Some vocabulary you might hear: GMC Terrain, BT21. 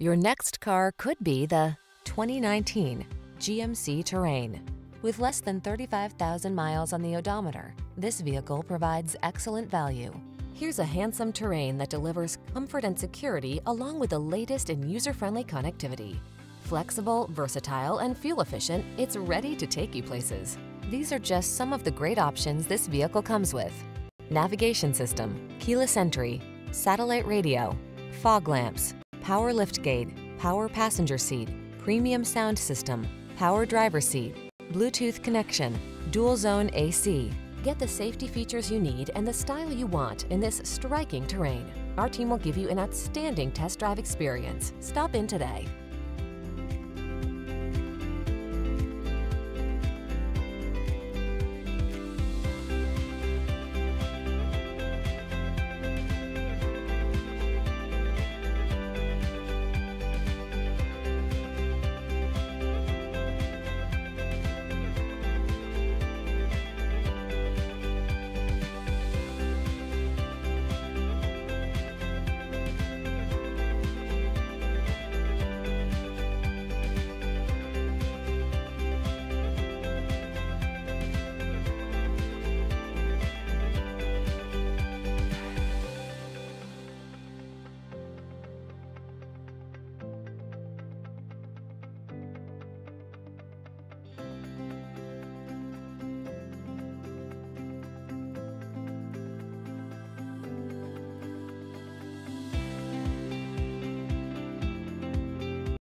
Your next car could be the 2019 GMC Terrain. With less than 35,000 miles on the odometer, this vehicle provides excellent value. Here's a handsome Terrain that delivers comfort and security along with the latest in user-friendly connectivity. Flexible, versatile, and fuel-efficient, it's ready to take you places. These are just some of the great options this vehicle comes with: navigation system, keyless entry, satellite radio, fog lamps, power liftgate, power passenger seat, premium sound system, power driver seat, Bluetooth connection, dual zone AC. Get the safety features you need and the style you want in this striking Terrain. Our team will give you an outstanding test drive experience. Stop in today.